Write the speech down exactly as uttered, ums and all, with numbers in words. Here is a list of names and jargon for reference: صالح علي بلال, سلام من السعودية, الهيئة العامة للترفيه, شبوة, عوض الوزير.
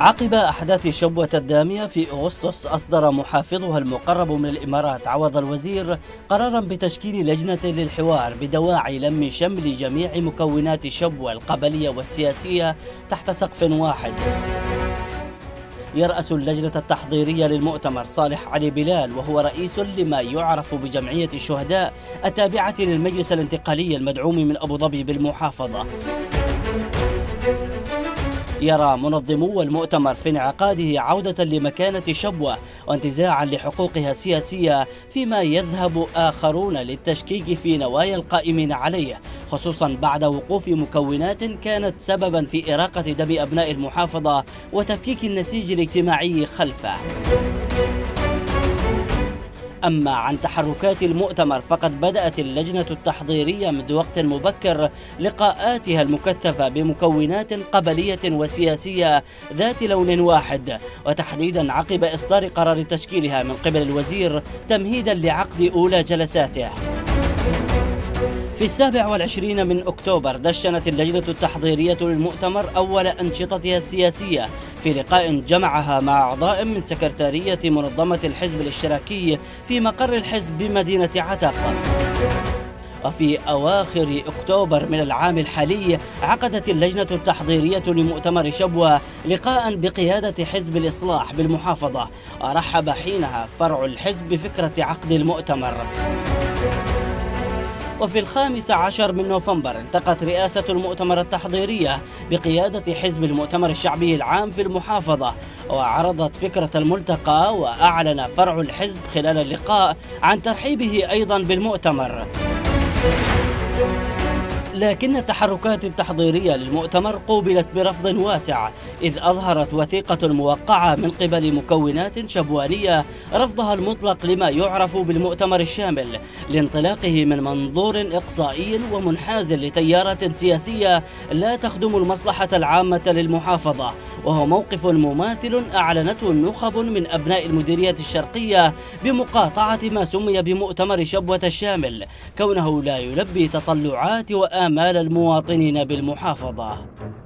عقب أحداث شبوة الدامية في أغسطس أصدر محافظها المقرب من الإمارات عوض الوزير قرارا بتشكيل لجنة للحوار بدواعي لم شمل جميع مكونات شبوة القبلية والسياسية تحت سقف واحد. يرأس اللجنة التحضيرية للمؤتمر صالح علي بلال، وهو رئيس لما يعرف بجمعية الشهداء التابعة للمجلس الانتقالي المدعوم من أبوظبي بالمحافظة. يرى منظمو المؤتمر في انعقاده عودة لمكانة شبوة وانتزاعا لحقوقها السياسية، فيما يذهب آخرون للتشكيك في نوايا القائمين عليه، خصوصا بعد وقوف مكونات كانت سببا في إراقة دم أبناء المحافظة وتفكيك النسيج الاجتماعي خلفه. أما عن تحركات المؤتمر، فقد بدأت اللجنة التحضيرية منذ وقت مبكر لقاءاتها المكثفة بمكونات قبلية وسياسية ذات لون واحد، وتحديدا عقب إصدار قرار تشكيلها من قبل الوزير تمهيدا لعقد أولى جلساته. في السابع والعشرين من أكتوبر دشنت اللجنة التحضيرية للمؤتمر أول أنشطتها السياسية في لقاء جمعها مع أعضاء من سكرتارية منظمة الحزب الاشتراكي في مقر الحزب بمدينة عتق. وفي أواخر أكتوبر من العام الحالي عقدت اللجنة التحضيرية لمؤتمر شبوة لقاء بقيادة حزب الإصلاح بالمحافظة، ورحب حينها فرع الحزب بفكرة عقد المؤتمر. وفي الخامس عشر من نوفمبر التقت رئاسة المؤتمر التحضيرية بقيادة حزب المؤتمر الشعبي العام في المحافظة، وعرضت فكرة الملتقى، وأعلن فرع الحزب خلال اللقاء عن ترحيبه أيضا بالمؤتمر. لكن التحركات التحضيرية للمؤتمر قوبلت برفض واسع، إذ أظهرت وثيقة موقعة من قبل مكونات شبوانية رفضها المطلق لما يعرف بالمؤتمر الشامل، لانطلاقه من منظور إقصائي ومنحاز لتيارة سياسية لا تخدم المصلحة العامة للمحافظة، وهو موقف مماثل أعلنته نخب من أبناء المديرية الشرقية بمقاطعة ما سمي بمؤتمر شبوة الشامل، كونه لا يلبي تطلعات وآمال آمال المواطنين بالمحافظة.